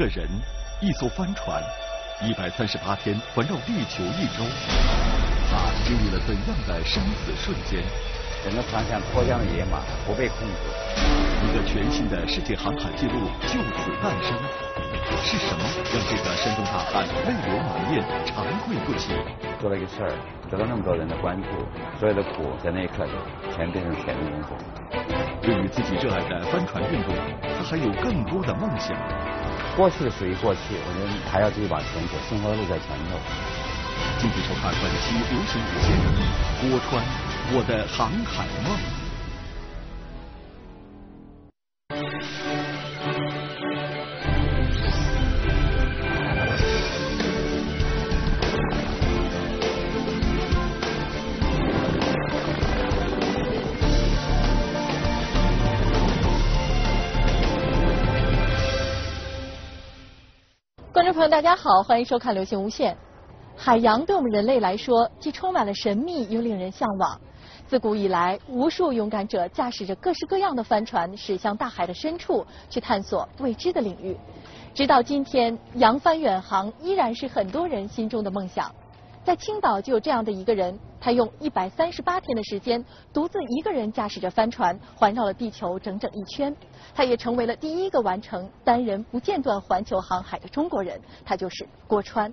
个人、一艘帆船，138天环绕地球一周。他经历了怎样的生死瞬间？整个船上脱缰的野马不被控制。一个全新的世界航海纪录就此诞生。是什么让这个山东大汉泪流满面、长跪不起？做了一个事儿，得到那么多人的关注，所有的苦在那一刻全变成钱的工作。 对于自己热爱的帆船运动，他还有更多的梦想。过去属于过去，我觉得还要继续往前走，生活的路在前头。敬请收看本期《流行无限》，郭川，我的航海梦。 观众朋友，大家好，欢迎收看《流行无限》。海洋对我们人类来说，既充满了神秘，又令人向往。自古以来，无数勇敢者驾驶着各式各样的帆船，驶向大海的深处，去探索未知的领域。直到今天，扬帆远航依然是很多人心中的梦想。在青岛就有这样的一个人，他用138天的时间，独自一个人驾驶着帆船，环绕了地球整整一圈。 他也成为了第一个完成单人不间断环球航海的中国人，他就是郭川。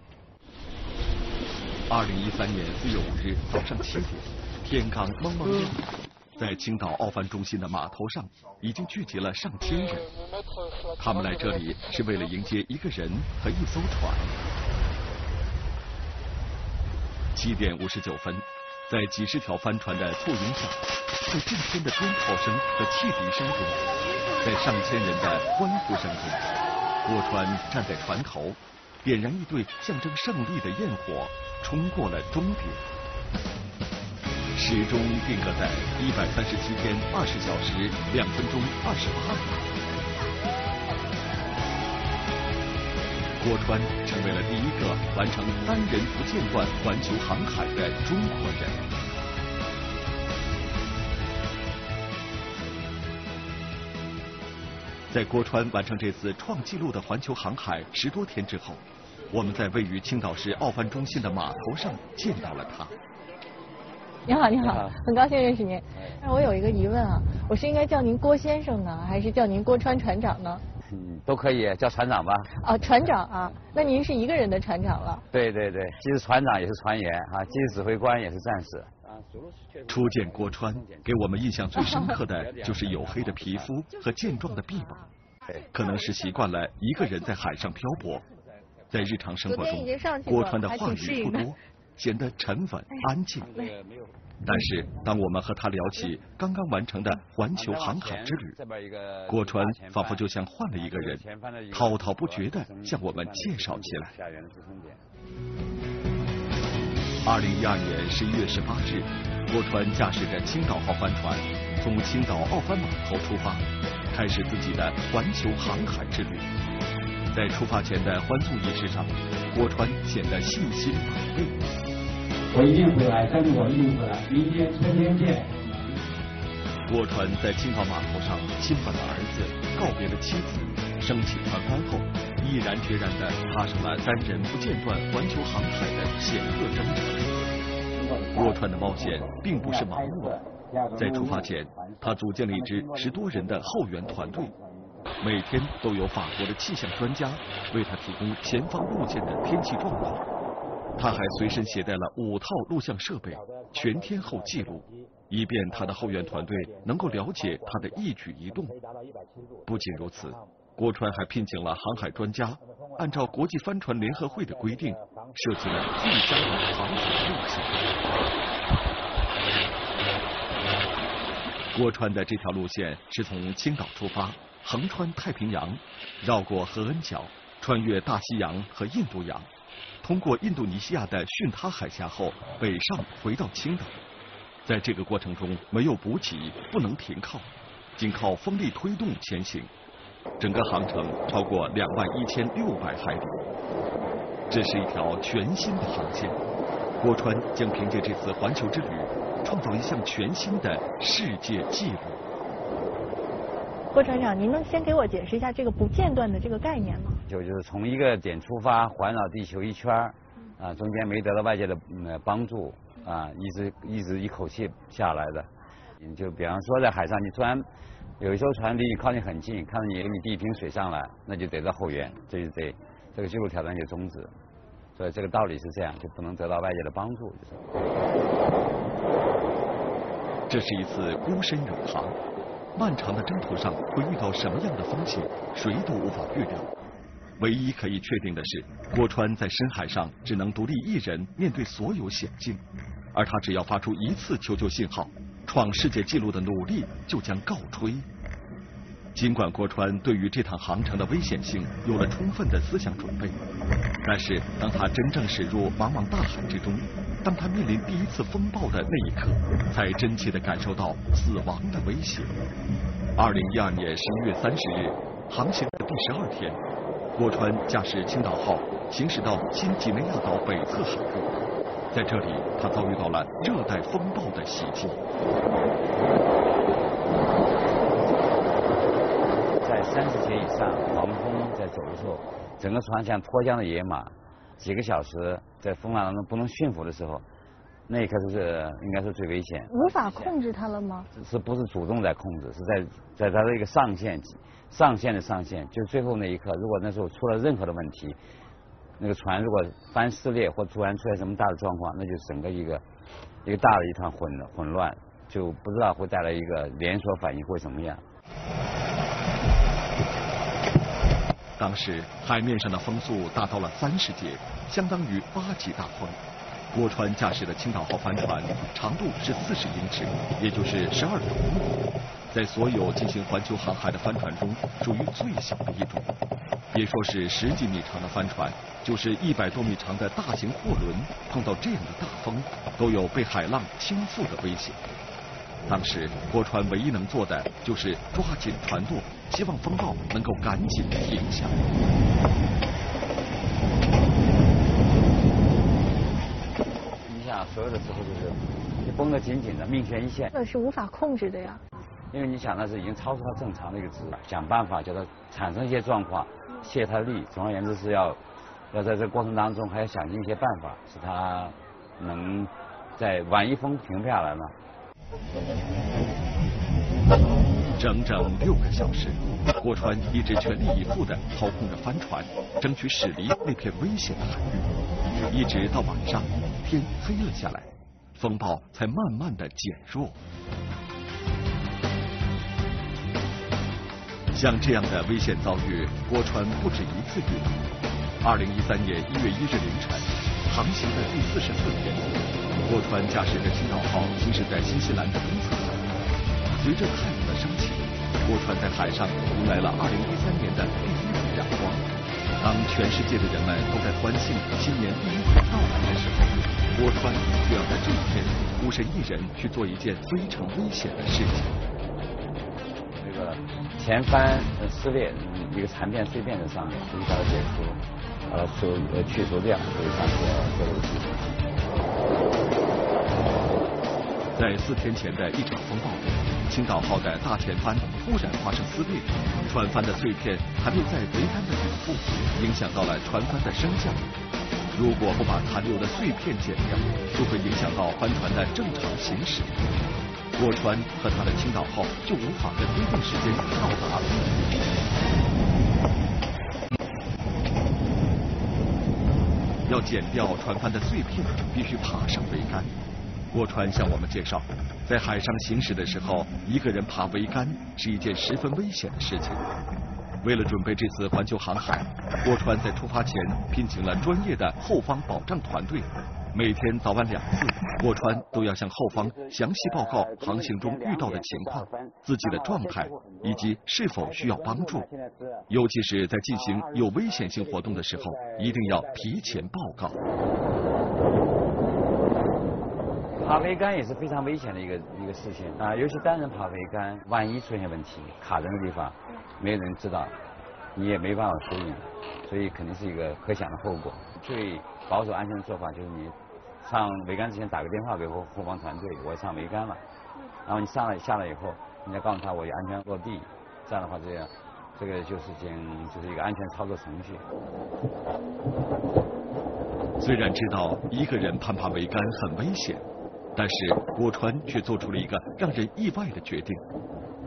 2013年4月5日早上7点，天刚蒙蒙亮，在青岛奥帆中心的码头上已经聚集了上千人。他们来这里是为了迎接一个人和一艘船。7点59分，在几十条帆船的簇拥下，在震天的鞭炮声和汽笛声中。 在上千人的欢呼声中，郭川站在船头，点燃一对象征胜利的焰火，冲过了终点。时钟定格在137天20小时2分钟28秒。郭川成为了第一个完成单人不间断环球航海的中国人。 在郭川完成这次创纪录的环球航海10多天之后，我们在位于青岛市奥帆中心的码头上见到了他。你好，你好，很高兴认识您。但我有一个疑问啊，我是应该叫您郭先生呢，还是叫您郭川船长呢？嗯，都可以，叫船长吧。哦，船长啊，那您是一个人的船长了。对对对，既是船长也是船员啊，既是指挥官也是战士。 初见郭川，给我们印象最深刻的就是黝黑的皮肤和健壮的臂膀。可能是习惯了一个人在海上漂泊，在日常生活中，郭川的话语不多，显得沉稳安静。但是，当我们和他聊起刚刚完成的环球航海之旅，郭川仿佛就像换了一个人，滔滔不绝地向我们介绍起来。 2012年11月18日，郭川驾驶着青岛号帆船，从青岛奥帆码头出发，开始自己的环球航海之旅。在出发前的欢送仪式上，郭川显得信心百倍。我一定回来，但是我一定回来。明天春天见。郭川在青岛码头上亲吻了儿子，告别了妻子，升起船帆后。 毅然决然地踏上了单人不间断环球航海的险恶征程。郭川的冒险并不是盲目的，在出发前，他组建了一支10多人的后援团队，每天都有法国的气象专家为他提供前方路线的天气状况。他还随身携带了5套录像设备，全天候记录。 以便他的后援团队能够了解他的一举一动。不仅如此，郭川还聘请了航海专家，按照国际帆船联合会的规定，设计了最佳的航海路线。郭川的这条路线是从青岛出发，横穿太平洋，绕过和恩角，穿越大西洋和印度洋，通过印度尼西亚的巽他海峡后，北上回到青岛。 在这个过程中，没有补给，不能停靠，仅靠风力推动前行。整个航程超过21,600海里，这是一条全新的航线。郭川将凭借这次环球之旅，创造一项全新的世界纪录。郭船长，您能先给我解释一下这个不间断的这个概念吗？就是从一个点出发，环绕地球一圈儿，啊，中间没得到外界的帮助，啊，一直一口气下来的。你就比方说在海上，你钻，有一艘船离你靠你很近，看到你给你递一瓶水上来，那就得到后援，这就得这个技术挑战就终止。所以这个道理是这样，就不能得到外界的帮助。就是、这是一次孤身远航，漫长的征途上会遇到什么样的风险，谁都无法预料。 唯一可以确定的是，郭川在深海上只能独立一人面对所有险境，而他只要发出一次求救信号，创世界纪录的努力就将告吹。尽管郭川对于这趟航程的危险性有了充分的思想准备，但是当他真正驶入茫茫大海之中，当他面临第一次风暴的那一刻，才真切地感受到死亡的威胁。2012年11月30日，航行的第12天。 郭川驾驶青岛号行驶到新几内亚岛北侧海域，在这里他遭遇到了热带风暴的袭击。在30节以上狂风在走的时候，整个船像脱缰的野马，几个小时在风浪当中不能驯服的时候，那一刻是应该是最危险。无法控制它了吗？是不是主动在控制？是在它的一个上限。 上限，就最后那一刻，如果那时候出了任何的问题，那个船如果帆撕裂或突然出现什么大的状况，那就整个一个大的一团混乱，就不知道会带来一个连锁反应会什么样。当时海面上的风速达到了30节，相当于8级大风。郭川驾驶的青岛号帆船长度是40英尺，也就是12.5米。 在所有进行环球航海的帆船中，属于最小的一种。别说是10几米长的帆船，就是100多米长的大型货轮，碰到这样的大风，都有被海浪倾覆的危险。当时郭川唯一能做的就是抓紧船舵，希望风暴能够赶紧停下。你想，所有的时候就是你绷得紧紧的，命悬一线。这是无法控制的呀。 因为你想的是已经超出它正常的一个值，想办法叫它产生一些状况，泄它力。总而言之是要在这个过程当中还要想尽一些办法，使它能在晚一风停不下来嘛。整6个小时，郭川一直全力以赴地操控着帆船，争取驶离那片危险的海域，一直到晚上天黑了下来，风暴才慢慢地减弱。 像这样的危险遭遇，郭川不止一次遇到。2013年1月1日凌晨，航行的第44天，郭川驾驶着青岛号行驶在新西兰的东侧海域。随着太阳的升起，郭川在海上迎来了2013年的第1缕阳光。当全世界的人们都在欢庆新年第一次到来的时候，郭川却要在这一天孤身一人去做一件非常危险的事情。 前帆撕裂，一个残片碎片在上面，必须把它解除，把它去除掉，所以上次做了个技术。在4天前的一场风暴中，青岛号的大前帆突然发生撕裂，船帆的碎片残留在桅杆的顶部，影响到了船帆的升降。如果不把残留的碎片剪掉，就会影响到帆船的正常行驶。 郭川和他的青岛号就无法在规定时间到达。要剪掉船帆的碎片，必须爬上桅杆。郭川向我们介绍，在海上行驶的时候，一个人爬桅杆是一件十分危险的事情。为了准备这次环球航海，郭川在出发前聘请了专业的后方保障团队。 每天早晚2次，郭川都要向后方详细报告航行中遇到的情况、自己的状态以及是否需要帮助。尤其是在进行有危险性活动的时候，一定要提前报告。爬桅杆也是非常危险的一个事情啊，尤其单人爬桅杆，万一出现问题卡在那个地方，没有人知道，你也没办法处理，所以肯定是一个可想的后果。最保守安全的做法就是你。 上桅杆之前打个电话给后方团队，我上桅杆了。然后你上来下来以后，你再告诉他我安全落地，这样的话这样这个就是一个安全操作程序。虽然知道一个人攀爬桅杆很危险，但是郭川却做出了一个让人意外的决定。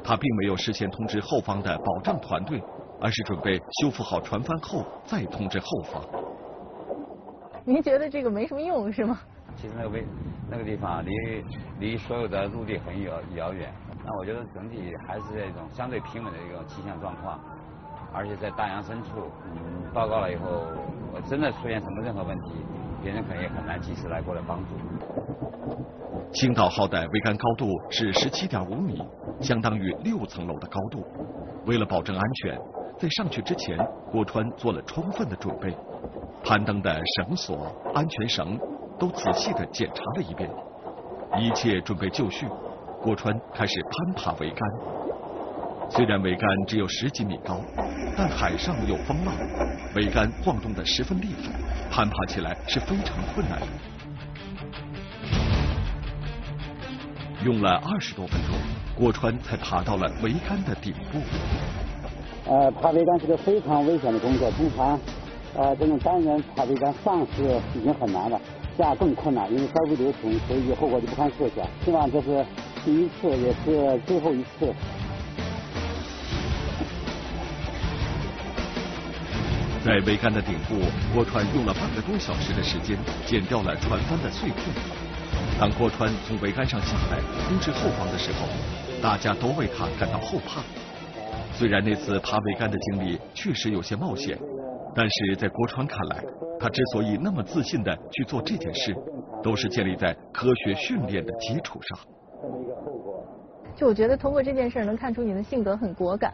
他并没有事先通知后方的保障团队，而是准备修复好船帆后再通知后方。您觉得这个没什么用是吗？其实那个地方离所有的陆地很遥远，那我觉得整体还是一种相对平稳的一个气象状况，而且在大洋深处，报告了以后，我真的出现任何问题，别人可能也很难及时来过来帮助。青岛号的桅杆高度是 17.5 米，相当于6层楼的高度。为了保证安全，在上去之前，郭川做了充分的准备，攀登的绳索、安全绳都仔细地检查了一遍，一切准备就绪。郭川开始攀爬桅杆，虽然桅杆只有10几米高，但海上有风浪，桅杆晃动得十分厉害，攀爬起来是非常困难的。用了20多分钟，郭川才爬到了桅杆的顶部。爬桅杆是个非常危险的工作，通常这种单人爬桅杆上是已经很难了，下更困难，因为稍微流程，所以后果就不堪设想。希望这是第一次，也是最后一次。在桅杆的顶部，郭川用了半个多小时的时间，剪掉了船帆的碎片。当郭川从桅杆上下来通知后方的时候，大家都为他感到后怕。虽然那次爬桅杆的经历确实有些冒险，但是在郭川看来，他之所以那么自信地去做这件事，都是建立在科学训练的基础上。就我觉得通过这件事能看出你的性格很果敢，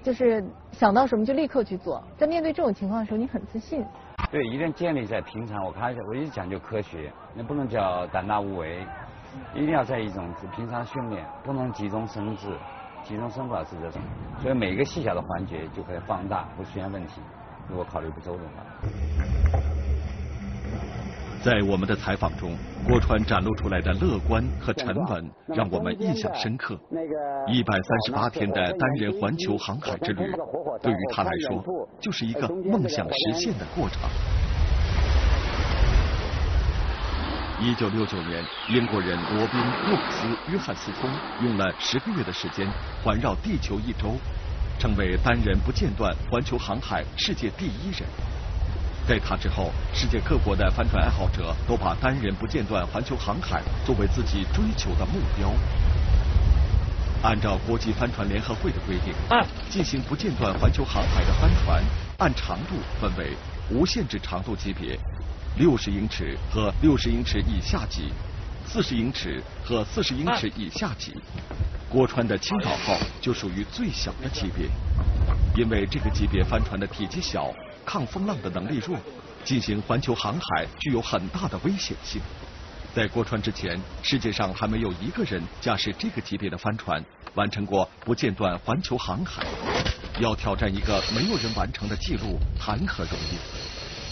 就是想到什么就立刻去做。在面对这种情况的时候，你很自信。对，一定建立在平常。我一直讲究科学，那不能叫胆大无为，一定要在一种平常训练，不能急中生智，急中生不了智这种。所以每一个细小的环节就可以放大，会出现问题。如果考虑不周的话。在我们的采访中，郭川展露出来的乐观和沉稳让我们印象深刻。138天的单人环球航海之旅，对于他来说就是一个梦想实现的过程。1969年，英国人罗宾·诺普斯·约翰斯通用了10个月的时间环绕地球1周，成为单人不间断环球航海世界第一人。在他之后，世界各国的帆船爱好者都把单人不间断环球航海作为自己追求的目标。按照国际帆船联合会的规定，进行不间断环球航海的帆船按长度分为无限制长度级别60英尺和60英尺以下级、40英尺和40英尺以下级。郭川的青岛号就属于最小的级别，因为这个级别帆船的体积小，抗风浪的能力弱，进行环球航海具有很大的危险性。在郭川之前，世界上还没有一个人驾驶这个级别的帆船完成过不间断环球航海。要挑战一个没有人完成的记录，谈何容易？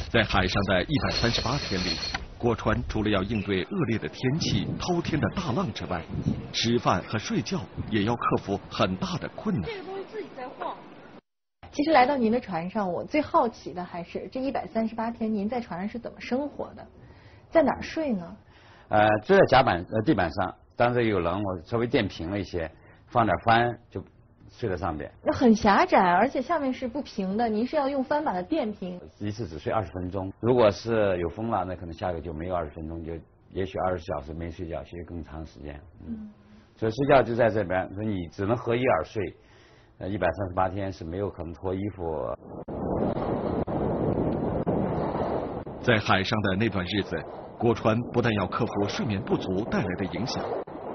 在海上的138天里，郭川除了要应对恶劣的天气、滔天的大浪之外，吃饭和睡觉也要克服很大的困难。其实来到您的船上，我最好奇的还是这138天您在船上是怎么生活的，在哪儿睡呢？就在地板上，当时有冷，我稍微垫平了一些，放点帆就睡在上面。那很狭窄，而且下面是不平的，您是要用帆把它垫平。一次只睡20分钟，如果是有风浪，那可能下个就没有20分钟，就也许20小时没睡觉，其实更长时间。所以睡觉就在这边，所以你只能合衣而睡。138天是没有可能脱衣服。在海上的那段日子，郭川不但要克服睡眠不足带来的影响，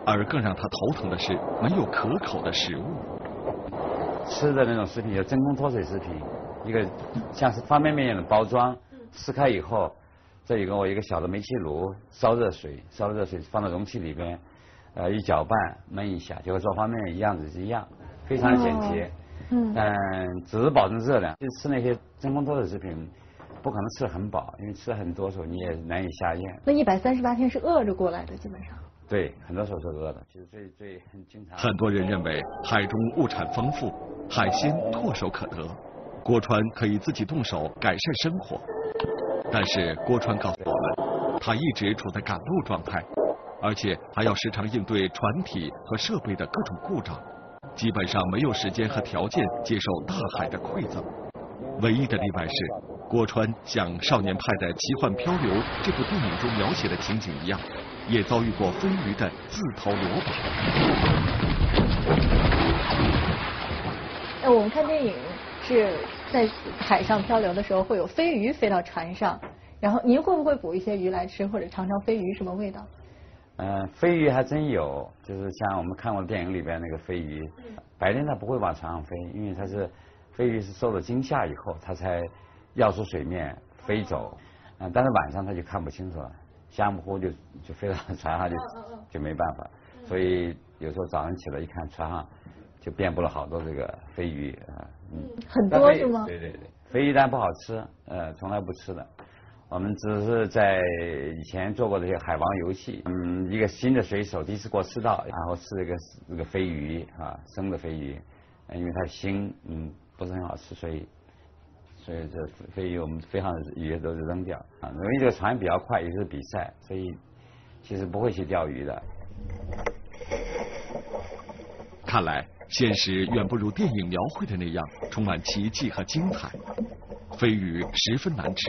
而更让他头疼的是没有可口的食物。吃的那种食品叫真空脱水食品，一个像是方便面的包装，撕开以后，这里跟我一个小的煤气炉，烧热水放到容器里边，一搅拌焖一下，就和做方便面一样子是一样。非常简洁，但只是保证热量。就吃那些真空脱水食品，不可能吃很饱，因为吃很多时候你也难以下咽。那138天是饿着过来的，基本上。对，很多时候是饿的。其实最经常。很多人认为海中物产丰富，海鲜唾手可得，郭川可以自己动手改善生活。但是郭川告诉我们，他一直处在赶路状态，而且还要时常应对船体和设备的各种故障，基本上没有时间和条件接受大海的馈赠。唯一的例外是， 郭川像《少年派的奇幻漂流》这部电影中描写的情景一样，也遭遇过风雨的自投罗网。哎，我们看电影是在海上漂流的时候，会有飞鱼飞到船上，然后您会不会捕一些鱼来吃，或者尝尝飞鱼什么味道？飞鱼还真有，就是像我们看过的电影里边那个飞鱼，白天它不会往船上飞，因为它是飞鱼是受了惊吓以后，它才 要出水面飞走，但是晚上他就看不清楚了，瞎模糊就飞到船上就没办法，所以有时候早上起来一看船上就遍布了好多这个飞鱼啊，很多是吗？对对对，飞鱼蛋不好吃，从来不吃的，我们只是在以前做过这些海王游戏，一个新的水手第一次过赤道，然后吃这个飞鱼啊，生的飞鱼，因为它腥，不是很好吃，所以这飞鱼我们飞上的鱼都是扔掉啊，因为这个船比较快，也是比赛，所以其实不会去钓鱼的。看来现实远不如电影描绘的那样充满奇迹和精彩。飞鱼十分难吃，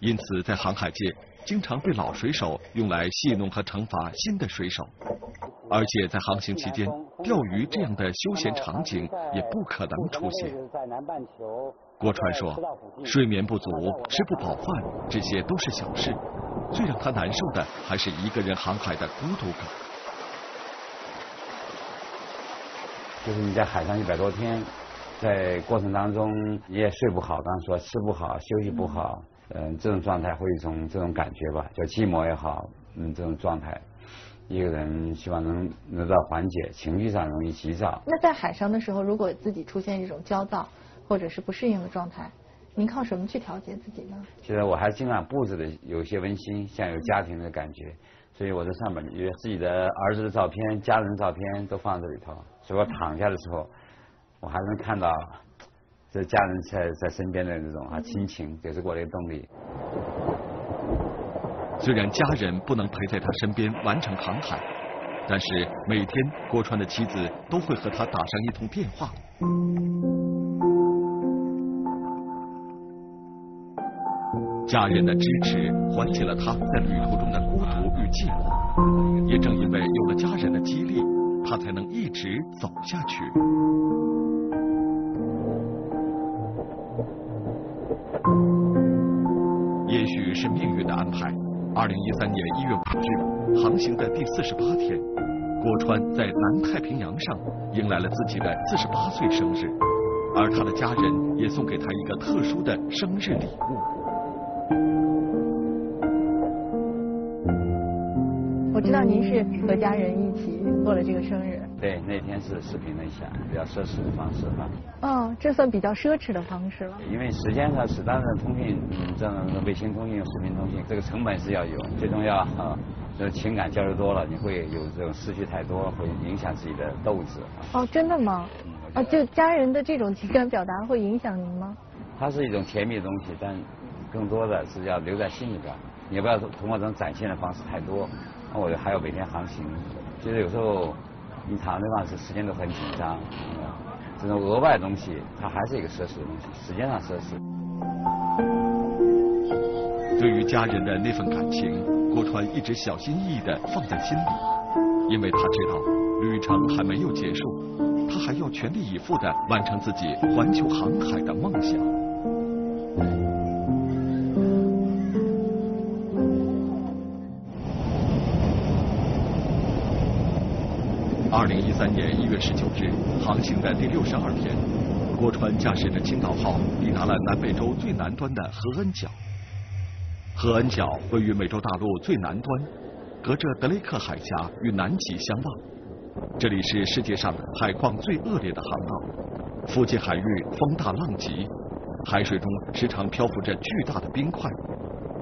因此在航海界经常被老水手用来戏弄和惩罚新的水手，而且在航行期间，钓鱼这样的休闲场景也不可能出现。 郭川说：“睡眠不足、吃不饱饭，这些都是小事。最让他难受的，还是一个人航海的孤独感。就是你在海上100多天，在过程当中你也睡不好，刚才说吃不好、休息不好，这种状态会有一种这种感觉吧，叫寂寞也好，这种状态，一个人希望能得到缓解，情绪上容易急躁。那在海上的时候，如果自己出现这种焦躁， 或者是不适应的状态，您靠什么去调节自己呢？现在我还尽量布置的有些温馨，像有家庭的感觉，所以我在上面有自己的儿子的照片、家人的照片都放在这里头，所以我躺下的时候，我还能看到这家人在身边的这种亲情，也是我的动力。虽然家人不能陪在他身边完成航海，但是每天郭川的妻子都会和他打上一通电话。 家人的支持缓解了他在旅途中的孤独与寂寞，也正因为有了家人的激励，他才能一直走下去。也许是命运的安排，2013年1月5日，航行的第48天，郭川在南太平洋上迎来了自己的48岁生日，而他的家人也送给他一个特殊的生日礼物。 我知道您是和家人一起过了这个生日。对，那天是视频了一下，比较奢侈的方式吧。哦，这算比较奢侈的方式了。因为时间上是当然通讯，这样的卫星通讯、视频通讯，这个成本是要有，最重要这情感交流多了，你会有这种失去太多，会影响自己的斗志。哦，真的吗？啊，就家人的这种情感表达会影响您吗？它是一种甜蜜的东西，但 更多的是要留在心里边，也不要通过这种展现的方式太多。那我还要每天航行，其实有时候你躺在那时间都很紧张，这种额外的东西，它还是一个奢侈的东西，时间上奢侈。对于家人的那份感情，郭川一直小心翼翼地放在心里，因为他知道旅程还没有结束，他还要全力以赴地完成自己环球航海的梦想。 2013年1月19日，航行的第62天，郭川驾驶着青岛号抵达了南美洲最南端的合恩角。合恩角位于美洲大陆最南端，隔着德雷克海峡与南极相望。这里是世界上海况最恶劣的航道，附近海域风大浪急，海水中时常漂浮着巨大的冰块。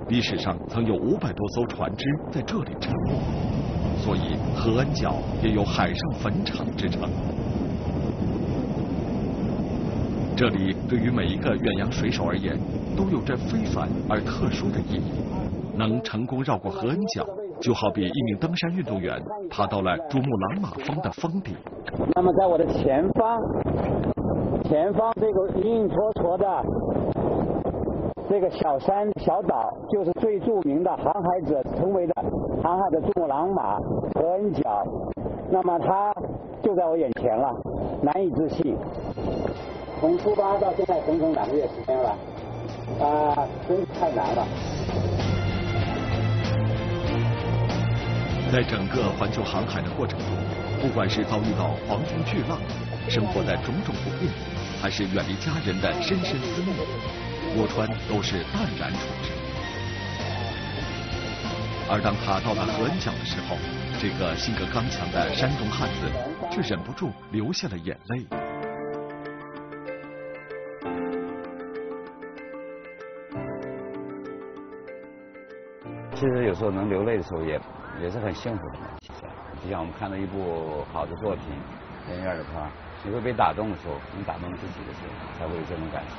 历史上曾有500多艘船只在这里沉没。 所以，合恩角也有“海上坟场”之称。这里对于每一个远洋水手而言，都有着非凡而特殊的意义。能成功绕过合恩角，就好比一名登山运动员爬到了珠穆朗玛峰的峰顶。那么，在我的前方这个隐隐绰绰的。 这个小山小岛就是最著名的航海者称为的航海的珠穆朗玛合恩角，那么它就在我眼前了，难以置信。从出发到现在整整2个月时间了，啊，真是太难了。在整个环球航海的过程中，不管是遭遇到狂风巨浪，生活在种种不便，还是远离家人的深深思念。 郭川都是淡然处之，而当他到达合恩角的时候，这个性格刚强的山东汉子却忍不住流下了眼泪。其实有时候能流泪的时候也是很幸福的，其实就像我们看到一部好的作品，人缘的话。 你会被打动的时候，你打动自己的时候，才会有这种感受。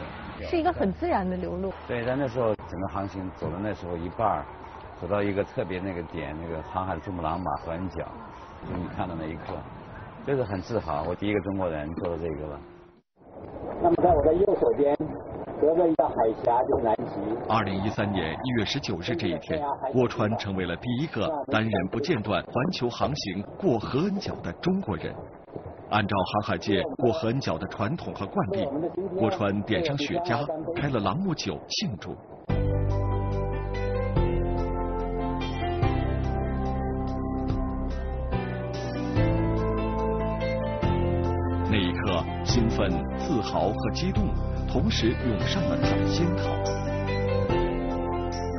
是一个很自然的流露。对，但那时候整个航行走到那时候一半，走到一个特别那个点，那个航海珠穆朗玛合恩角，就你看到那一刻，就是很自豪。我第一个中国人做到这个了。那么在我的右手边，隔着一道海峡就是南极。2013年1月19日这一天，郭川成为了第一个单人不间断环球航行过合恩角的中国人。 按照航海界过合恩角的传统和惯例，郭川点上雪茄，开了朗姆酒庆祝。那一刻，兴奋、自豪和激动同时涌上了他的心头。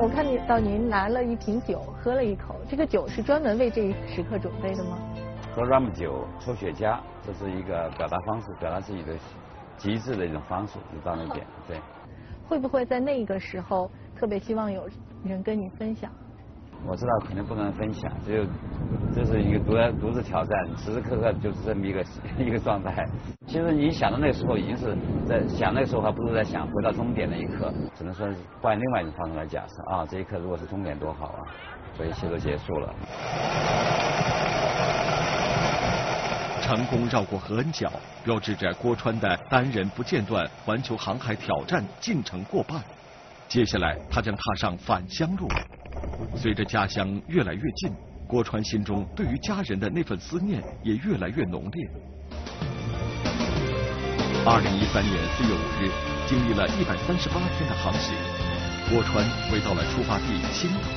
我看到您拿了一瓶酒，喝了一口，这个酒是专门为这一时刻准备的吗？ 喝朗姆酒、抽雪茄，这是一个表达方式，表达自己的极致的一种方式，就到那点。对。会不会在那个时候特别希望有人跟你分享？我知道肯定不能分享，只有这是一个独自挑战，时时刻刻就是这么一个状态。其实你想到那个时候，已经是在想那个时候，还不如在想回到终点的一刻。只能说是换另外一种方式来假设啊，这一刻如果是终点多好啊！所以一切都结束了。 成功绕过合恩角，标志着郭川的单人不间断环球航海挑战进程过半。接下来，他将踏上返乡路。随着家乡越来越近，郭川心中对于家人的那份思念也越来越浓烈。2013年4月5日，经历了138天的航行，郭川回到了出发地青岛。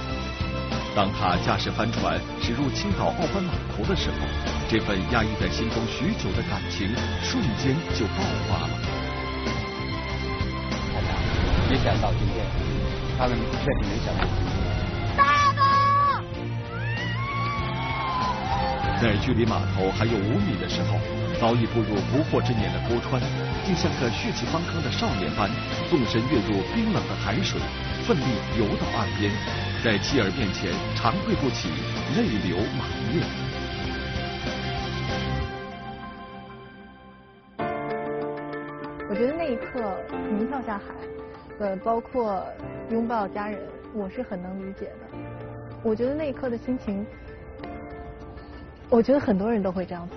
当他驾驶帆船驶入青岛奥班码头的时候，这份压抑在心中许久的感情瞬间就爆发了。没想到今天，他们确实没想到。爸爸！在距离码头还有5米的时候，早已步入不惑之年的郭川，竟像个血气方刚的少年般，纵身跃入冰冷的海水，奋力游到岸边。 在妻儿面前长跪不起，泪流满面。我觉得那一刻，您跳下海，包括拥抱家人，我是很能理解的。我觉得那一刻的心情，我觉得很多人都会这样做。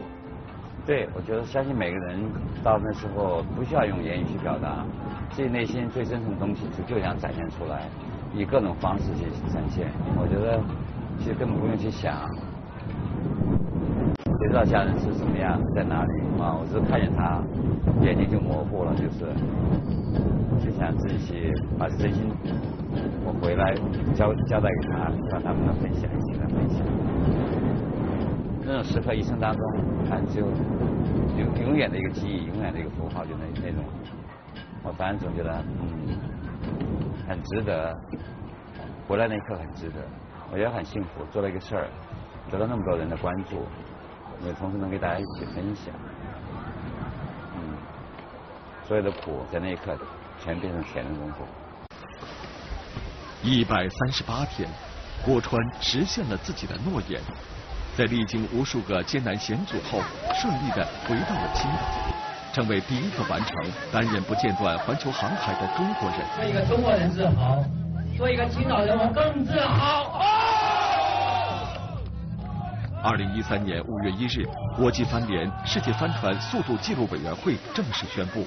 对，我觉得相信每个人到那时候不需要用言语去表达，自己内心最真诚的东西就想展现出来。 以各种方式去呈现，我觉得其实根本不用去想，谁知道家人是什么样，在哪里啊？我只看见他，眼睛就模糊了，就想自己把真心，我回来交代给他，让他们能分享，一起来分享。那种时刻一生当中，还只有永远的一个记忆，永远的一个符号，就那种，我反正总觉得很值得，回来那一刻很值得，我觉得很幸福，做了一个事儿，得到那么多人的关注，也同时能给大家一起分享，所有的苦在那一刻全变成甜的功夫。138天，郭川实现了自己的诺言，在历经无数个艰难险阻后，顺利的回到了青岛。成为第一个完成担任不间断环球航海的中国人。做一个中国人自豪，做一个青岛人我更自豪。2013年5月1日，国际帆联世界帆船速度纪录委员会正式宣布，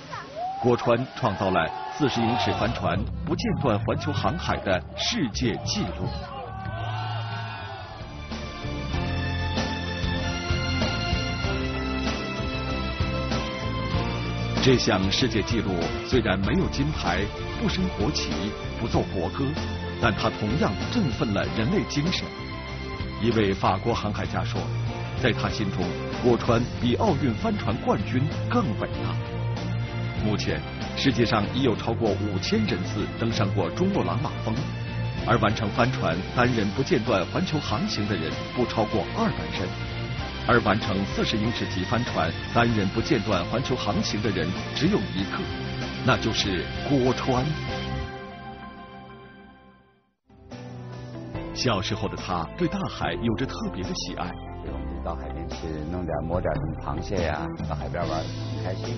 国川创造了40英尺帆船不间断环球航海的世界纪录。 这项世界纪录虽然没有金牌，不升国旗，不奏国歌，但它同样振奋了人类精神。一位法国航海家说，在他心中，国川比奥运帆船冠军更伟大。目前，世界上已有超过5000人次登上过珠穆朗玛峰，而完成帆船单人不间断环球航行的人不超过200人。 而完成40英尺级帆船单人不间断环球航行的人只有一个，那就是郭川。小时候的他对大海有着特别的喜爱。我们到海边去弄点、摸点什么螃蟹呀、到海边玩很开心。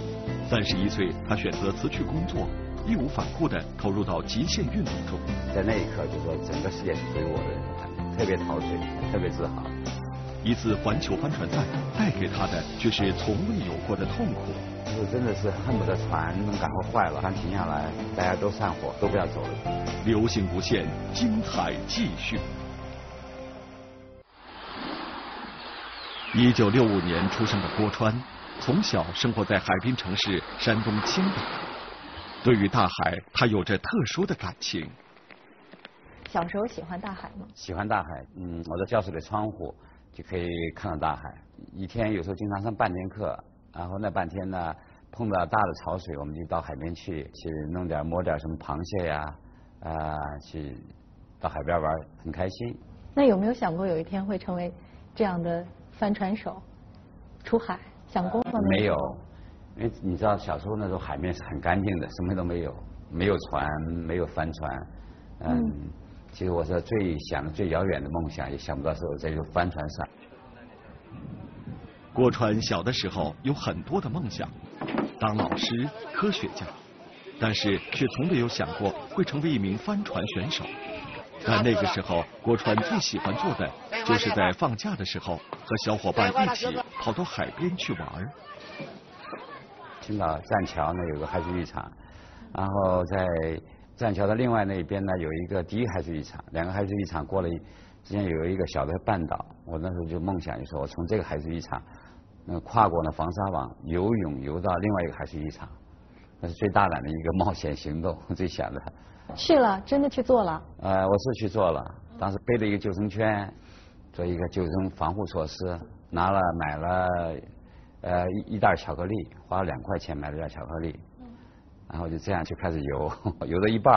31岁，他选择辞去工作，义无反顾地投入到极限运动中。在那一刻，就说整个世界是属于我的，特别陶醉，特别自豪。 一次环球帆船赛带给他的却是从未有过的痛苦。我真的是恨不得船能赶快坏了，船停下来，大家都散伙，都不要走了。流行无限，精彩继续。1965年出生的郭川，从小生活在海滨城市山东青岛，对于大海，他有着特殊的感情。小时候喜欢大海吗？喜欢大海，我在教室的窗户。 就可以看到大海。一天有时候经常上半天课，然后那半天呢碰到大的潮水，我们就到海边去弄点、摸点什么螃蟹呀，去到海边玩，很开心。那有没有想过有一天会成为这样的帆船手？出海想过吗？没有，因为你知道小时候那时候海面是很干净的，什么都没有，没有船，没有帆船，其实我是最遥远的梦想，也想不到是我在这个帆船上。郭川小的时候有很多的梦想，当老师、科学家，但是却从没有想过会成为一名帆船选手。但那个时候，郭川最喜欢做的就是在放假的时候和小伙伴一起跑到海边去玩。青岛栈桥呢有个海水浴场，然后在。 栈桥的另外那一边呢，有一个第一海水浴场，两个海水浴场过了之间有一个小的半岛。我那时候就梦想，就说我从这个海水浴场，跨过了防沙网，游泳游到另外一个海水浴场，那是最大胆的一个冒险行动，我最想的。去了，真的去做了。我是去做了，当时背了一个救生圈，做一个救生防护措施，买了一袋巧克力，花了2块钱买了袋巧克力。 然后就这样就开始游，游到一半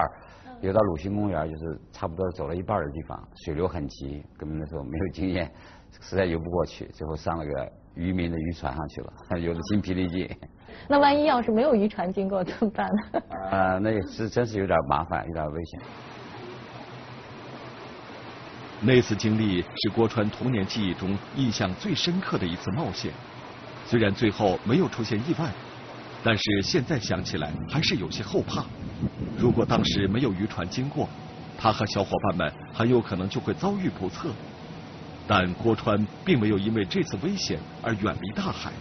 游到鲁迅公园，就是差不多走了一半的地方，水流很急，根本那时候没有经验，实在游不过去，最后上了个渔民的渔船上去了，游得筋疲力尽。那万一要是没有渔船经过怎么办呢？那也是真是有点麻烦，有点危险。那次经历是郭川童年记忆中印象最深刻的一次冒险，虽然最后没有出现意外。 但是现在想起来还是有些后怕。如果当时没有渔船经过，他和小伙伴们很有可能就会遭遇不测。但郭川并没有因为这次危险而远离大海。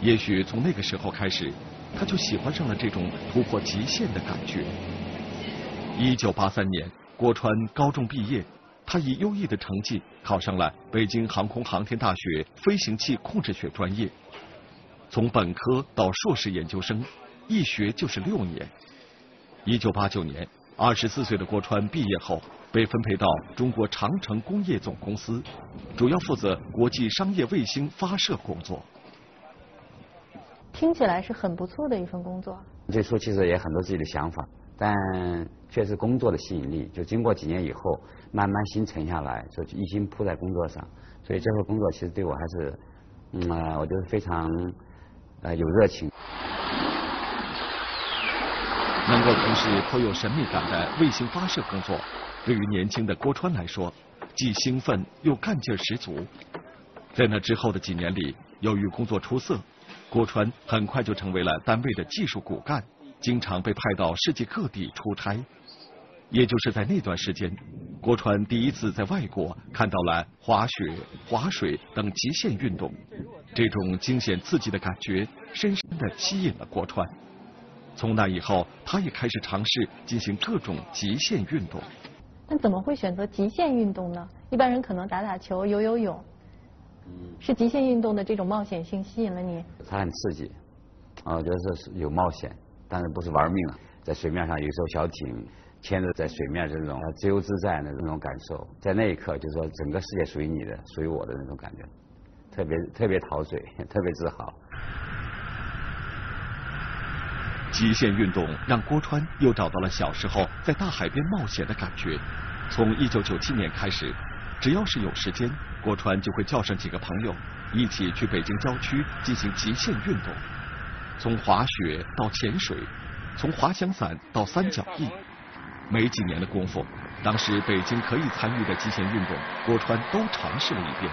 也许从那个时候开始，他就喜欢上了这种突破极限的感觉。1983年，郭川高中毕业，他以优异的成绩考上了北京航空航天大学飞行器控制学专业。 从本科到硕士研究生，一学就是6年。1989年，24岁的郭川毕业后被分配到中国长城工业总公司，主要负责国际商业卫星发射工作。听起来是很不错的一份工作。最初其实也很多自己的想法，但确实工作的吸引力，就经过几年以后，慢慢心沉下来，就一心扑在工作上。所以这份工作其实对我还是，我觉得非常。 有热情。能够从事颇有神秘感的卫星发射工作，对于年轻的郭川来说，既兴奋又干劲儿十足。在那之后的几年里，由于工作出色，郭川很快就成为了单位的技术骨干，经常被派到世界各地出差。也就是在那段时间，郭川第一次在外国看到了滑雪、滑水等极限运动，这种惊险刺激的感觉深深地吸引了郭川。从那以后，他也开始尝试进行各种极限运动。但怎么会选择极限运动呢？一般人可能打打球、游游泳。是极限运动的这种冒险性吸引了你？它很刺激，啊，我觉得是有冒险，但是不是玩命啊？在水面上有一艘小艇牵着在水面，这种自由自在的那种感受，在那一刻就说整个世界属于你的，属于我的那种感觉，特别陶醉，特别自豪。极限运动让郭川又找到了小时候在大海边冒险的感觉。从1997年开始，只要是有时间，郭川就会叫上几个朋友一起去北京郊区进行极限运动，从滑雪到潜水，从滑翔伞到三角翼。没几年的功夫，当时北京可以参与的极限运动，郭川都尝试了一遍。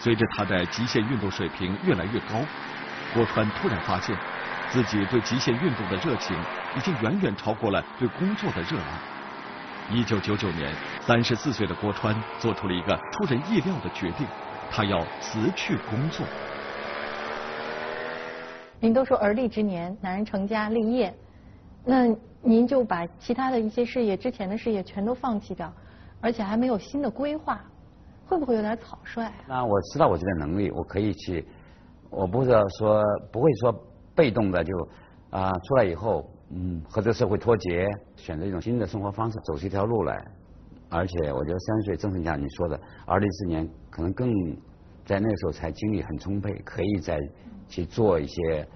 随着他的极限运动水平越来越高，郭川突然发现自己对极限运动的热情已经远远超过了对工作的热爱。1999年，34岁的郭川做出了一个出人意料的决定，他要辞去工作。您都说而立之年，男人成家立业，那您就把其他的一些事业、之前的事业全都放弃掉，而且还没有新的规划，会不会有点草率啊？那我知道我这个能力，我可以去，我不知道说不会说被动的就出来以后。和这社会脱节，选择一种新的生活方式，走出一条路来。而且我觉得30岁正是像你说的，而立之年可能更在那个时候才精力很充沛，可以再去做一些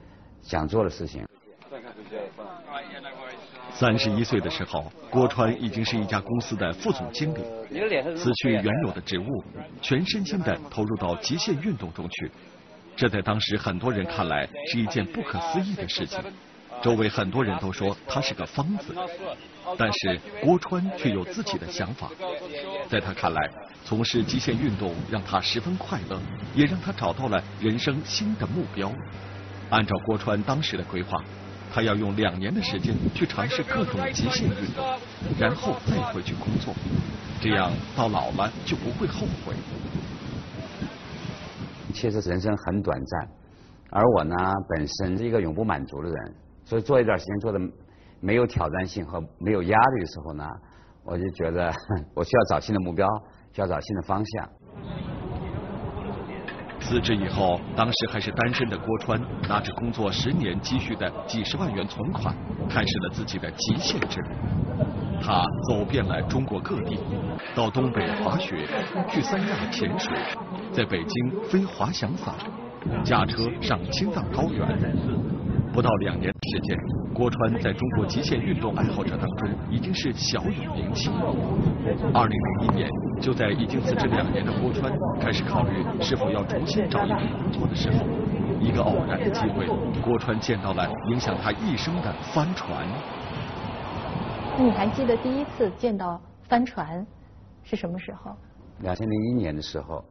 想做的事情。31岁的时候，郭川已经是一家公司的副总经理，辞去原有的职务，全身心地投入到极限运动中去。这在当时很多人看来是一件不可思议的事情。周围很多人都说他是个疯子，但是郭川却有自己的想法。在他看来，从事极限运动让他十分快乐，也让他找到了人生新的目标。按照郭川当时的规划，他要用2年的时间去尝试各种极限运动，然后再回去工作，这样到老了就不会后悔。其实人生很短暂，而我呢，本身是一个永不满足的人。所以做一段时间做的没有挑战性和没有压力的时候呢，我就觉得我需要找新的目标，需要找新的方向。辞职以后，当时还是单身的郭川拿着工作10年积蓄的几10万元存款，开始了自己的极限之旅。他走遍了中国各地，到东北滑雪，去三亚潜水，在北京飞滑翔伞，驾车上青藏高原。不到2年的时间，郭川在中国极限运动爱好者当中已经是小有名气。2001年，就在已经辞职2年的郭川开始考虑是否要重新找一份工作的时候，一个偶然的机会，郭川见到了影响他一生的帆船。那你还记得第一次见到帆船是什么时候？2001年的时候，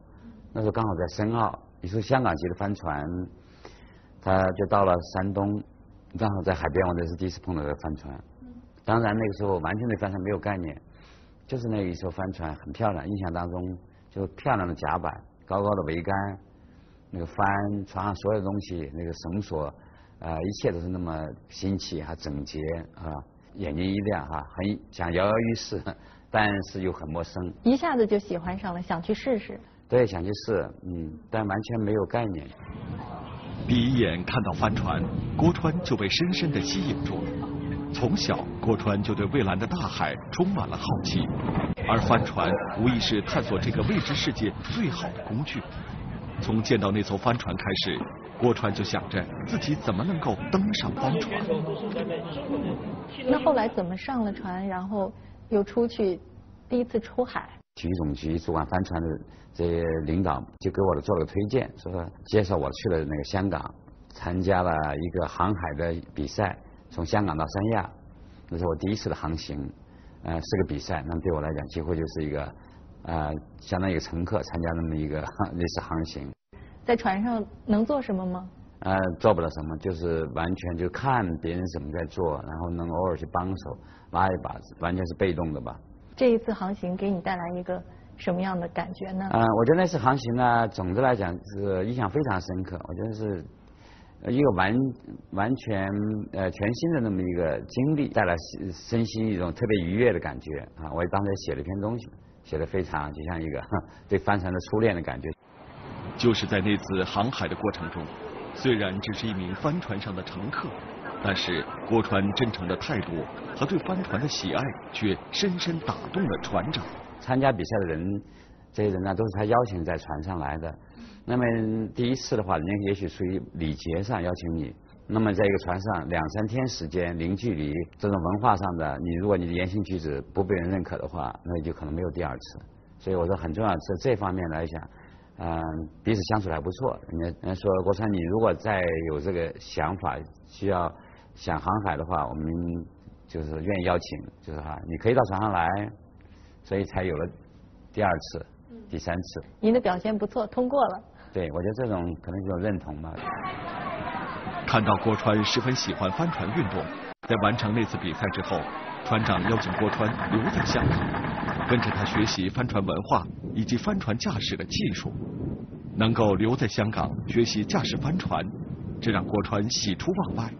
那时候刚好在申奥，一艘香港籍的帆船。他就到了山东，刚好在海边，我这是第一次碰到的帆船。当然那个时候完全对帆船没有概念，就是那一艘帆船很漂亮，印象当中就漂亮的甲板、高高的桅杆，那个帆船上所有东西，那个绳索，一切都是那么新奇还整洁啊，眼睛一亮哈，很想摇摇欲试，但是又很陌生。一下子就喜欢上了，想去试试。对，想去试，但完全没有概念。第一眼看到帆船，郭川就被深深地吸引住了。从小，郭川就对蔚蓝的大海充满了好奇，而帆船无疑是探索这个未知世界最好的工具。从见到那艘帆船开始，郭川就想着自己怎么能够登上帆船。那后来怎么上了船，然后又出去，第一次出海？体育总局主管帆船的这些领导就给我做了个推荐，说介绍我去了那个香港，参加了一个航海的比赛，从香港到三亚，那是我第一次的航行，是个比赛，那么对我来讲几乎就是一个相当于一个乘客参加那么一个类似航行。在船上能做什么吗？做不了什么，就是完全就看别人怎么在做，然后能偶尔去帮手拉一把，完全是被动的吧。这一次航行给你带来一个什么样的感觉呢？我觉得那次航行呢，总的来讲是印象非常深刻。我觉得是一个全新的那么一个经历，带来身心一种特别愉悦的感觉啊！我当时写了一篇东西，写得非常就像一个对帆船的初恋的感觉。就是在那次航海的过程中，虽然只是一名帆船上的乘客，但是郭川真诚的态度和对帆船的喜爱，却深深打动了船长。参加比赛的人，这些人呢，都是他邀请在船上来的。那么第一次的话，人家也许属于礼节上邀请你。那么在一个船上2、3天时间，零距离，这种文化上的，你如果你的言行举止不被人认可的话，那就可能没有第二次。所以我说很重要的是这方面来讲，彼此相处还不错。人家说郭川，你如果再有这个想法，需要想航海的话，我们就是愿意邀请，就是哈，你可以到船上来，所以才有了第二次、第三次。您的表现不错，通过了。对，我觉得这种可能就是认同吧。看到郭川十分喜欢帆船运动，在完成那次比赛之后，船长邀请郭川留在香港，跟着他学习帆船文化以及帆船驾驶的技术。能够留在香港学习驾驶帆船，这让郭川喜出望外。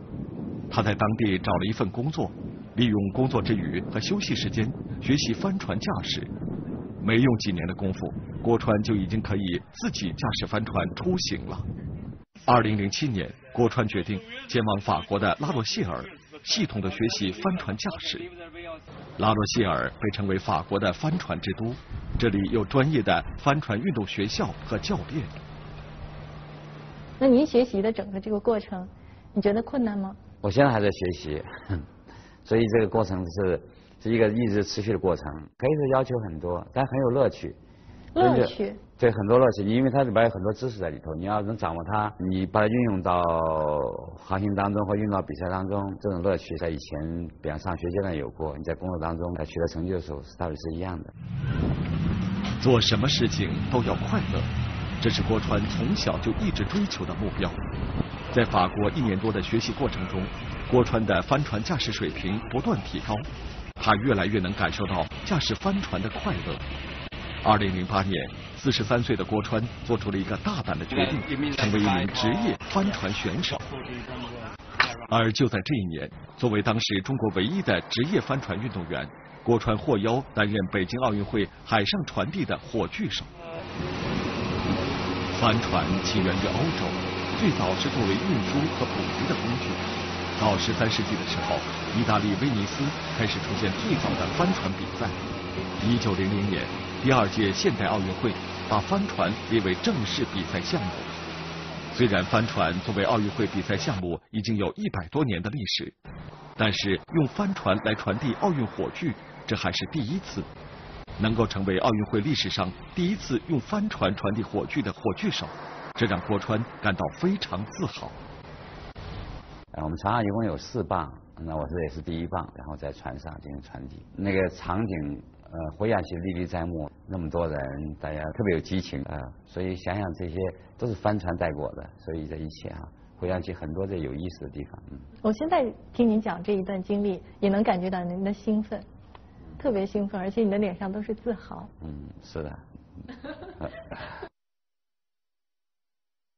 他在当地找了一份工作，利用工作之余和休息时间学习帆船驾驶。没用几年的功夫，郭川就已经可以自己驾驶帆船出行了。2007年，郭川决定前往法国的拉洛谢尔，系统的学习帆船驾驶。拉洛谢尔被称为法国的帆船之都，这里有专业的帆船运动学校和教练。那您学习的整个这个过程，你觉得困难吗？我现在还在学习，所以这个过程是一个一直持续的过程，可以说要求很多，但很有乐趣。乐趣。对，很多乐趣，因为它里边有很多知识在里头，你要能掌握它，你把它运用到航行当中或运用到比赛当中，这种乐趣在以前比方上学阶段有过，你在工作当中在取得成就的时候，道理是一样的。做什么事情都要快乐，这是郭川从小就一直追求的目标。在法国1年多的学习过程中，郭川的帆船驾驶水平不断提高，他越来越能感受到驾驶帆船的快乐。2008年，43岁的郭川做出了一个大胆的决定，成为一名职业帆船选手。而就在这一年，作为当时中国唯一的职业帆船运动员，郭川获邀担任北京奥运会海上传递的火炬手。帆船起源于欧洲，最早是作为运输和捕鱼的工具。到13世纪的时候，意大利威尼斯开始出现最早的帆船比赛。1900年。第2届现代奥运会把帆船列为正式比赛项目。虽然帆船作为奥运会比赛项目已经有100多年的历史，但是用帆船来传递奥运火炬，这还是第一次。能够成为奥运会历史上第一次用帆船传递火炬的火炬手，这让郭川感到非常自豪。我们船上一共有4磅，那我这也是第1磅，然后在船上进行传递。那个场景回想起历历在目，那么多人，大家特别有激情啊，所以想想这些都是帆船带过的，所以这一切啊，回想起很多这有意思的地方。我现在听您讲这一段经历，也能感觉到您的兴奋，特别兴奋，而且你的脸上都是自豪。是的。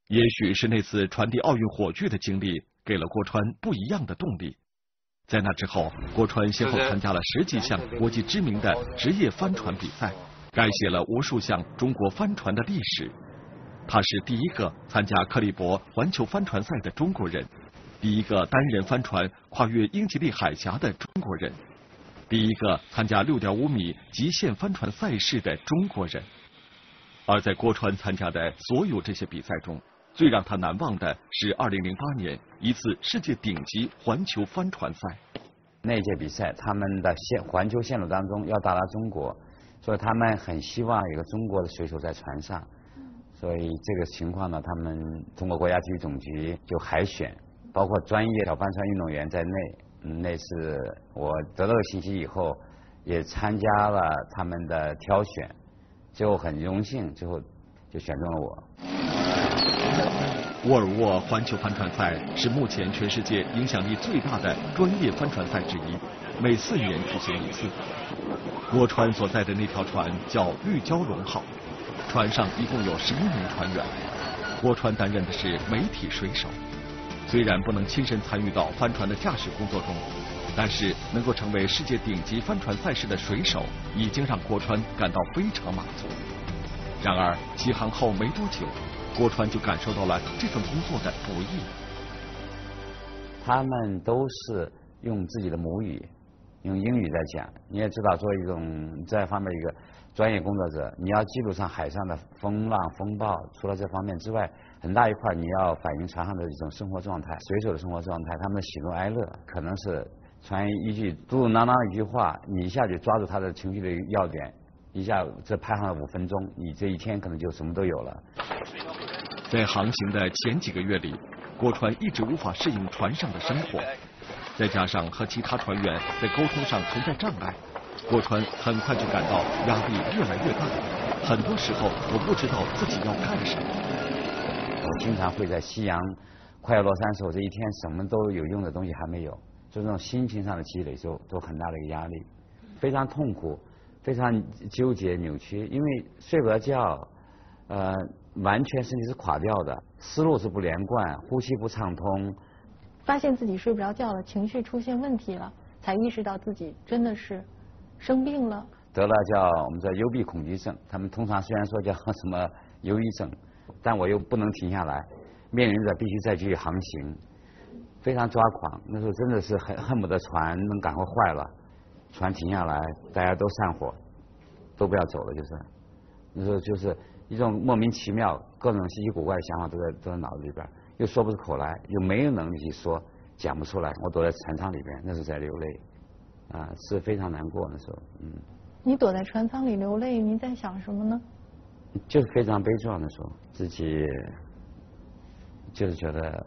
也许是那次传递奥运火炬的经历，给了郭川不一样的动力。在那之后，郭川先后参加了10几项国际知名的职业帆船比赛，改写了无数项中国帆船的历史。他是第一个参加克利伯环球帆船赛的中国人，第一个单人帆船跨越英吉利海峡的中国人，第一个参加6.5米极限帆船赛事的中国人。而在郭川参加的所有这些比赛中，最让他难忘的是2008年一次世界顶级环球帆船赛。那届比赛，他们的环球线路当中要到达中国，所以他们很希望有个中国的水手在船上。所以这个情况呢，他们通过国家体育总局就海选，包括专业小帆船运动员在内。那次我得到了信息以后，也参加了他们的挑选，最后很荣幸，最后就选中了我。沃尔沃环球帆船赛是目前全世界影响力最大的专业帆船赛之一，每4年举行一次。郭川所在的那条船叫玉娇龙号，船上一共有11名船员。郭川担任的是媒体水手，虽然不能亲身参与到帆船的驾驶工作中，但是能够成为世界顶级帆船赛事的水手，已经让郭川感到非常满足。然而起航后没多久，郭川就感受到了这份工作的不易。他们都是用自己的母语，用英语在讲。你也知道，作为一种这方面一个专业工作者，你要记录上海上的风浪、风暴，除了这方面之外，很大一块你要反映船上的一种生活状态、水手的生活状态，他们的喜怒哀乐，可能是传一句嘟嘟囔囔的一句话，你一下就抓住他的情绪的要点。一下这拍上了5分钟，你这一天可能就什么都有了。在航行的前几个月里，郭川一直无法适应船上的生活，再加上和其他船员在沟通上存在障碍，郭川很快就感到压力越来越大。很多时候我不知道自己要干什么。我经常会在夕阳快要落山的时候，这一天什么都有用的东西还没有，就这种心情上的积累都很大的一个压力，非常痛苦。非常纠结扭曲，因为睡不着觉，完全身体是垮掉的，思路是不连贯，呼吸不畅通。发现自己睡不着觉了，情绪出现问题了，才意识到自己真的是生病了，得了叫我们叫幽闭恐惧症。他们通常虽然说叫什么忧郁症，但我又不能停下来，面临着必须再继续航行，非常抓狂。那时候真的是恨不得船能赶快坏了。船停下来，大家都散伙，都不要走了，就是那时候就是一种莫名其妙、各种稀奇古怪的想法都在脑子里边，又说不出口来，又没有能力去说，讲不出来。我躲在船舱里边，那时候在流泪，啊，是非常难过那时候。嗯。你躲在船舱里流泪，你在想什么呢？就是非常悲壮的时候，自己就是觉得，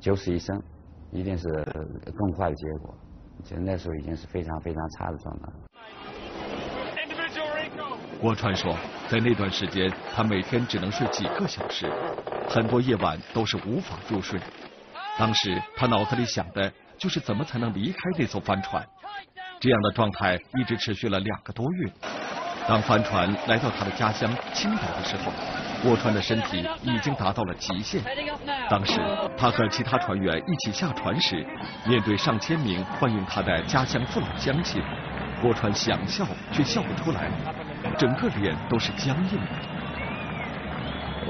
九死一生。一定是更坏的结果，其实那时候已经是非常非常差的状态。郭川说，在那段时间，他每天只能睡几个小时，很多夜晚都是无法入睡。当时他脑子里想的就是怎么才能离开这艘帆船。这样的状态一直持续了2个多月。当帆船来到他的家乡青岛的时候，郭川的身体已经达到了极限。当时他和其他船员一起下船时，面对上千名欢迎他的家乡父老乡亲，郭川想笑却笑不出来，整个脸都是僵硬的。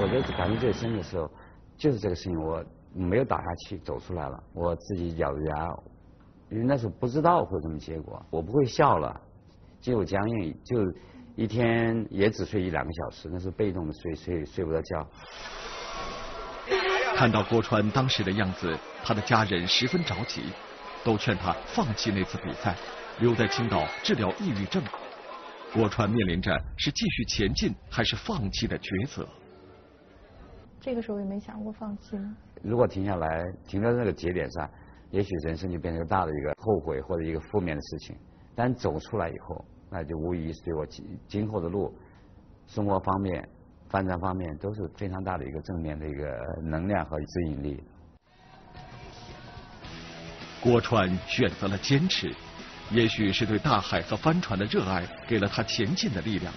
我觉得感觉最深的时候就是这个事情，我没有打下去走出来了，我自己咬着牙，因为那时候不知道会什么结果。我不会笑了，只有僵硬，就一天也只睡1、2个小时，那是被动的睡不着觉。看到郭川当时的样子，他的家人十分着急，都劝他放弃那次比赛，留在青岛治疗抑郁症。郭川面临着是继续前进还是放弃的抉择。这个时候也没想过放弃吗？如果停下来，停在那个节点上，也许人生就变成一个大的一个后悔或者一个负面的事情。但走出来以后，那就无疑是对我今后的路、生活方面、发展方面都是非常大的一个正面的一个能量和指引力。郭川选择了坚持，也许是对大海和帆船的热爱给了他前进的力量。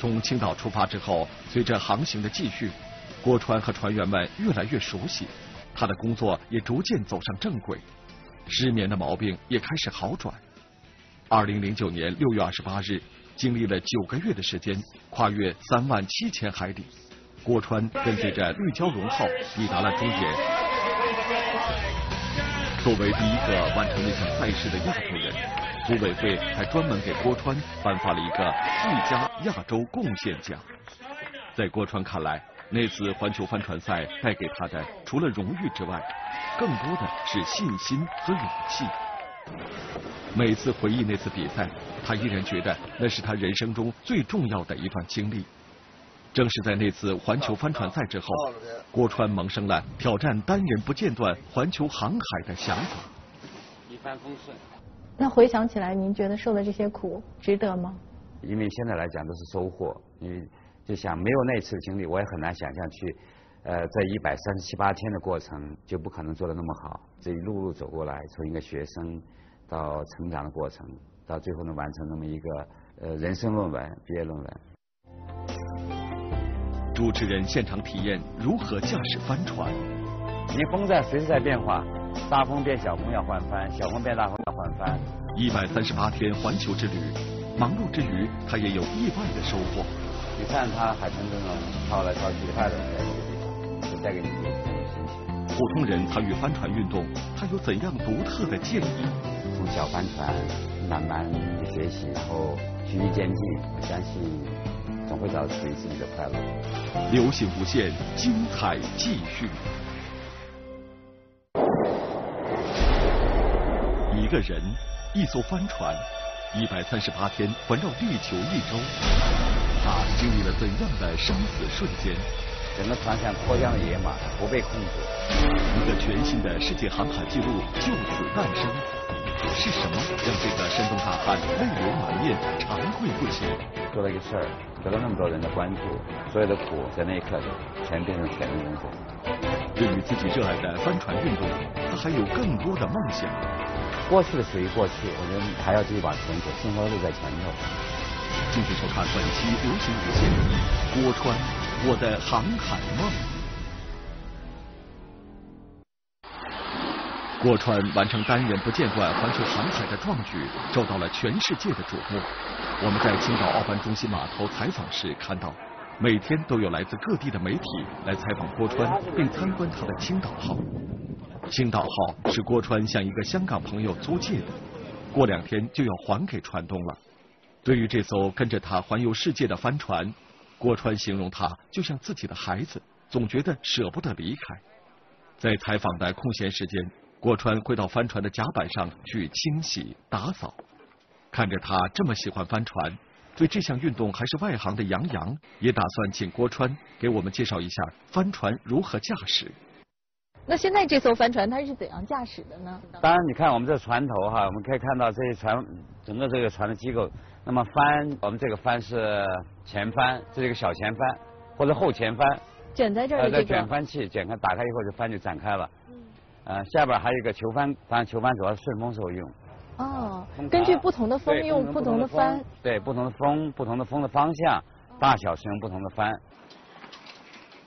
从青岛出发之后，随着航行的继续，郭川和船员们越来越熟悉，他的工作也逐渐走上正轨，失眠的毛病也开始好转。2009年6月28日，经历了9个月的时间，跨越37000海里，郭川跟随着绿蛟龙号抵达了终点。作为第一个完成这项赛事的亚洲人，组委会还专门给郭川颁发了一个最佳亚洲贡献奖。在郭川看来，那次环球帆船赛带给他的除了荣誉之外，更多的是信心和勇气。每次回忆那次比赛，他依然觉得那是他人生中最重要的一段经历。正是在那次环球帆船赛之后，郭川萌生了挑战单人不间断环球航海的想法。一帆风顺。那回想起来，您觉得受的这些苦值得吗？因为现在来讲都是收获，因为就想没有那次的经历，我也很难想象去，在137、8天的过程就不可能做得那么好。这一路走过来，从一个学生到成长的过程，到最后能完成那么一个人生论文、毕业论文。主持人现场体验如何驾驶帆船。因为风在随时在变化，大风变小风要换帆，小风变大风要换帆。138天环球之旅，忙碌之余，他也有意外的收获。你看他海豚这种跳来跳去、快乐的地方，就带给你一种心情。普通人参与帆船运动，他有怎样独特的建议？从小帆船慢慢的学习，然后循序渐进，我相信总会找属于自己的快乐。流行无限，精彩继续。一个人，一艘帆船，138天环绕地球一周，他经历了怎样的生死瞬间？整个船上脱缰的野马不被控制，一个全新的世界航海纪录就此诞生。是什么让这个山东大汉泪流满面、长跪不起？做了一个事儿，得到那么多人的关注，所有的苦在那一刻全变成全力工作。对于自己热爱的帆船运动，他还有更多的梦想。过去的属于过去，我觉得还要继续往前走，生活路在前头。敬请收看本期《流行无限》，郭川，我的航海梦。郭川完成单人不间断环球航海的壮举，受到了全世界的瞩目。我们在青岛奥帆中心码头采访时看到，每天都有来自各地的媒体来采访郭川，并参观他的青岛号。青岛号是郭川向一个香港朋友租借的，过2天就要还给船东了。对于这艘跟着他环游世界的帆船，郭川形容它就像自己的孩子，总觉得舍不得离开。在采访的空闲时间，郭川会到帆船的甲板上去清洗打扫。看着他这么喜欢帆船，对这项运动还是外行的杨洋也打算请郭川给我们介绍一下帆船如何驾驶。那现在这艘帆船它是怎样驾驶的呢？当然，你看我们这船头哈，我们可以看到这些船整个这个船的机构。那么帆，我们这个帆是前帆，这是一个小前帆或者后前帆。卷在这儿的这个。卷帆器，卷开打开以后，这帆就展开了。下边还有一个球帆，当然球帆主要是顺风时候用。哦，根据不同的风用不同的帆。对，不同的风，不同的风的方向，大小使用不同的帆。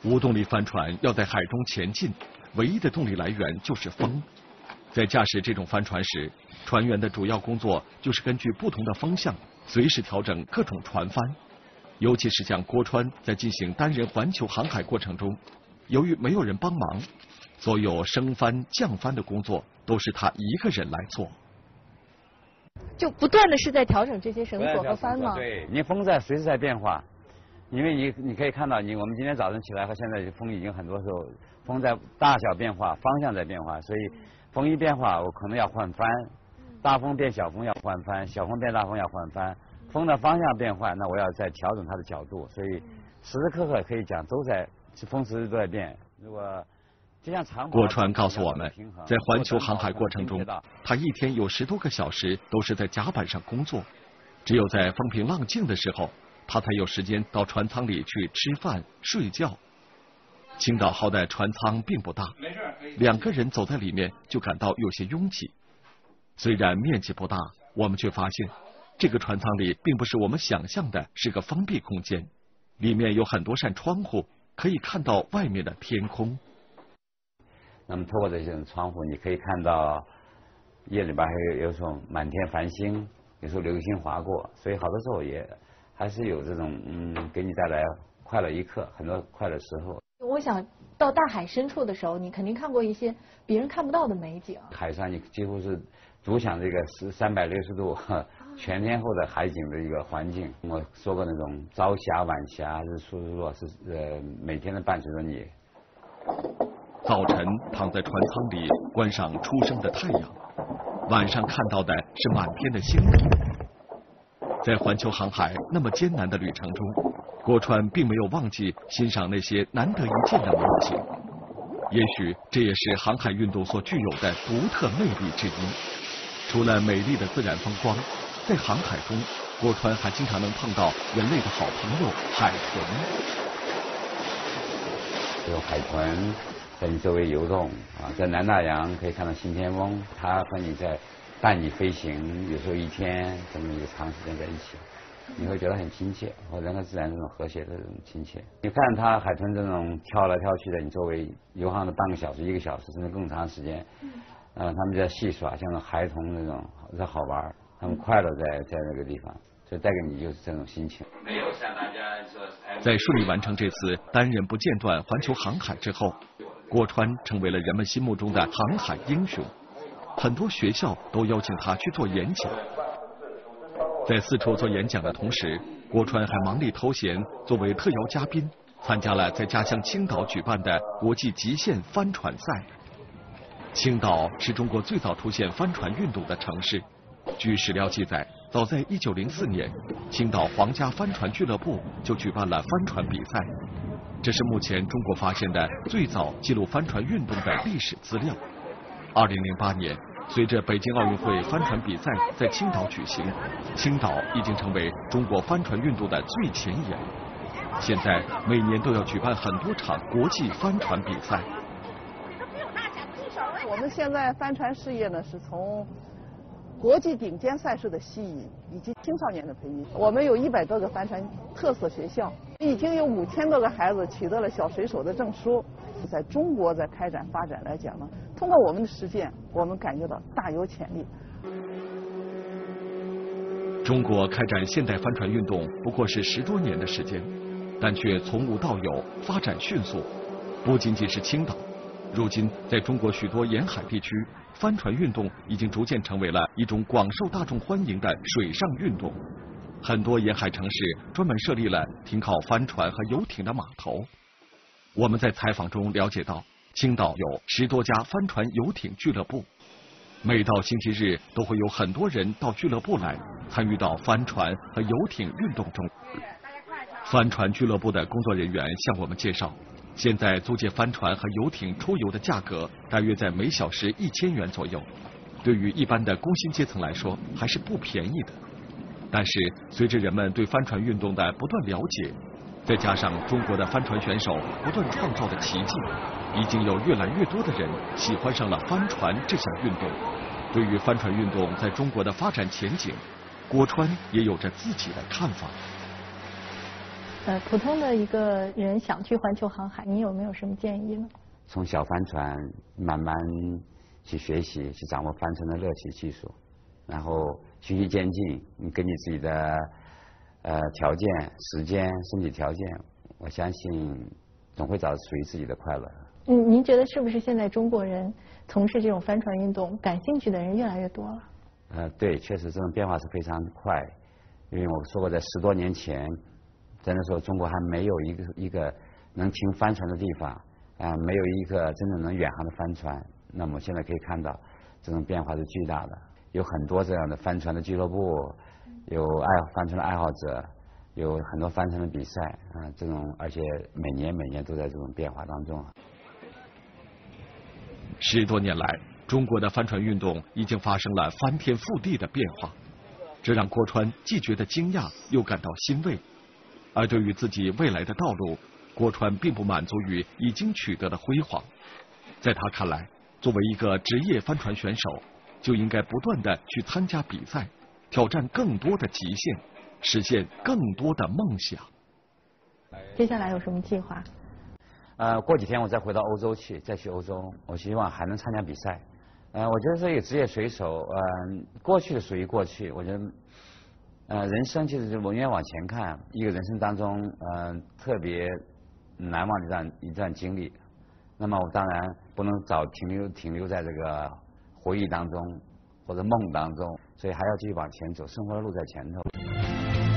无动力帆船要在海中前进。唯一的动力来源就是风。在驾驶这种帆船时，船员的主要工作就是根据不同的风向，随时调整各种船帆。尤其是像郭川在进行单人环球航海过程中，由于没有人帮忙，所有升帆、降帆的工作都是他一个人来做。就不断的是在调整这些绳索和帆吗？对，你风在随时在变化。因为你可以看到我们今天早晨起来和现在风已经很多时候风在大小变化，方向在变化，所以风一变化我可能要换帆，大风变小风要换帆，小风变大风要换帆，风的方向变化，那我要再调整它的角度，所以时时刻刻可以讲都在风时都在变。如果就像长郭川告诉我们，在环球航海过程中，他一天有10多个小时都是在甲板上工作，只有在风平浪静的时候，他才有时间到船舱里去吃饭睡觉。青岛号的船舱并不大，2个人走在里面就感到有些拥挤。虽然面积不大，我们却发现这个船舱里并不是我们想象的是个封闭空间，里面有很多扇窗户，可以看到外面的天空。那么透过这些窗户，你可以看到夜里边还有时候满天繁星，有时候流星划过，所以好多时候也还是有这种给你带来快乐一刻，很多快乐时候。我想到大海深处的时候，你肯定看过一些别人看不到的美景。海上你几乎是独享这个360度全天候的海景的一个环境。我说过那种朝霞晚霞日出日落是每天的伴随着你。早晨躺在船舱里观赏初升的太阳，晚上看到的是满天的星星。在环球航海那么艰难的旅程中，郭川并没有忘记欣赏那些难得一见的美景。也许这也是航海运动所具有的独特魅力之一。除了美丽的自然风光，在航海中，国船还经常能碰到人类的好朋友海豚。这个海豚在你周围游动啊，在南大洋可以看到信天翁，它和你在带你飞行，有时候一天，咱们有长时间在一起。 你会觉得很亲切，和人和自然这种和谐的这种亲切。你看它海豚这种跳来跳去的，你周围游航了半个小时、1个小时，甚至更长时间。他们在戏耍，像孩童那种在好玩，他们快乐在那个地方，所以带给你就是这种心情。没有像大家说。在顺利完成这次单人不间断环球航海之后，郭川成为了人们心目中的航海英雄，很多学校都邀请他去做演讲。 在四处做演讲的同时，郭川还忙里偷闲，作为特邀嘉宾参加了在家乡青岛举办的国际极限帆船赛。青岛是中国最早出现帆船运动的城市。据史料记载，早在1904年，青岛皇家帆船俱乐部就举办了帆船比赛。这是目前中国发现的最早记录帆船运动的历史资料。2008年。 随着北京奥运会帆船比赛在青岛举行，青岛已经成为中国帆船运动的最前沿。现在每年都要举办很多场国际帆船比赛。我们现在帆船事业呢，是从国际顶尖赛事的吸引以及青少年的培育。我们有100多个帆船特色学校，已经有5000多个孩子取得了小水手的证书。 在中国在开展发展来讲呢，通过我们的实践，我们感觉到大有潜力。中国开展现代帆船运动不过是10多年的时间，但却从无到有，发展迅速。不仅仅是青岛，如今在中国许多沿海地区，帆船运动已经逐渐成为了一种广受大众欢迎的水上运动。很多沿海城市专门设立了停靠帆船和游艇的码头。 我们在采访中了解到，青岛有10多家帆船游艇俱乐部，每到星期日都会有很多人到俱乐部来参与到帆船和游艇运动中。帆船俱乐部的工作人员向我们介绍，现在租借帆船和游艇出游的价格大约在每小时1000元左右，对于一般的工薪阶层来说还是不便宜的。但是随着人们对帆船运动的不断了解， 再加上中国的帆船选手不断创造的奇迹，已经有越来越多的人喜欢上了帆船这项运动。对于帆船运动在中国的发展前景，郭川也有着自己的看法。普通的一个人想去环球航海，你有没有什么建议呢？从小帆船慢慢去学习，去掌握帆船的乐趣技术，然后循序渐进，你根据自己的。 条件、时间、身体条件，我相信总会找到属于自己的快乐。您觉得是不是现在中国人从事这种帆船运动感兴趣的人越来越多了？对，确实这种变化是非常快。因为我说过，在10多年前，在那时候中国还没有一个能停帆船的地方，没有一个真正能远航的帆船。那么现在可以看到，这种变化是巨大的，有很多这样的帆船的俱乐部。 有帆船的爱好者，有很多帆船的比赛啊，这种而且每年都在这种变化当中。10多年来，中国的帆船运动已经发生了翻天覆地的变化，这让郭川既觉得惊讶又感到欣慰。而对于自己未来的道路，郭川并不满足于已经取得的辉煌，在他看来，作为一个职业帆船选手，就应该不断地去参加比赛。 挑战更多的极限，实现更多的梦想。接下来有什么计划？过几天我再回到欧洲去，再去欧洲，我希望还能参加比赛。我觉得这个职业水手，过去的属于过去。我觉得，人生其实是永远往前看，一个人生当中，特别难忘的一段经历。那么我当然不能早停留在这个回忆当中。 或者梦当中，所以还要继续往前走，生活的路在前头。